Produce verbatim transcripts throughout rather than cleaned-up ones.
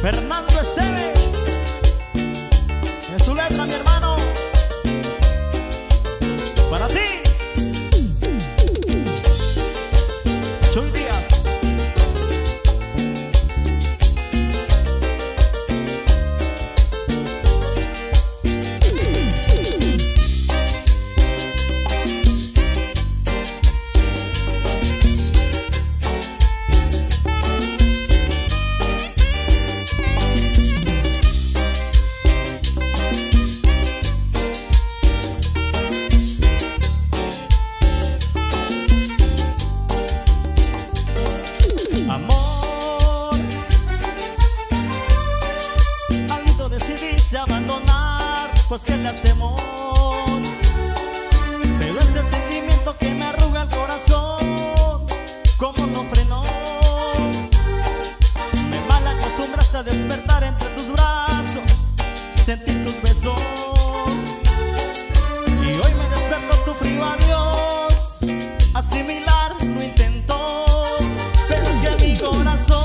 Fernando Esteves, es su letra, mi hermano, para ti. Pues ¿qué le hacemos? Pero este sentimiento que me arruga el corazón, ¿cómo no frenó? Me mal acostumbraste a despertar entre tus brazos, sentir tus besos, y hoy me despertó tu frío adiós. Asimilar lo intentó, pero es que mi corazón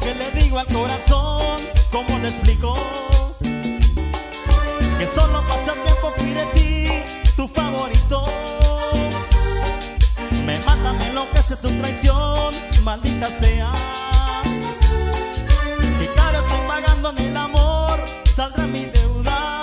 que le digo al corazón, ¿cómo le explico? Que solo pasa tiempo, pide ti, tu favorito. Me mata, me enloquece tu traición, maldita sea. Y claro, estoy pagando en el amor, saldrá mi deuda.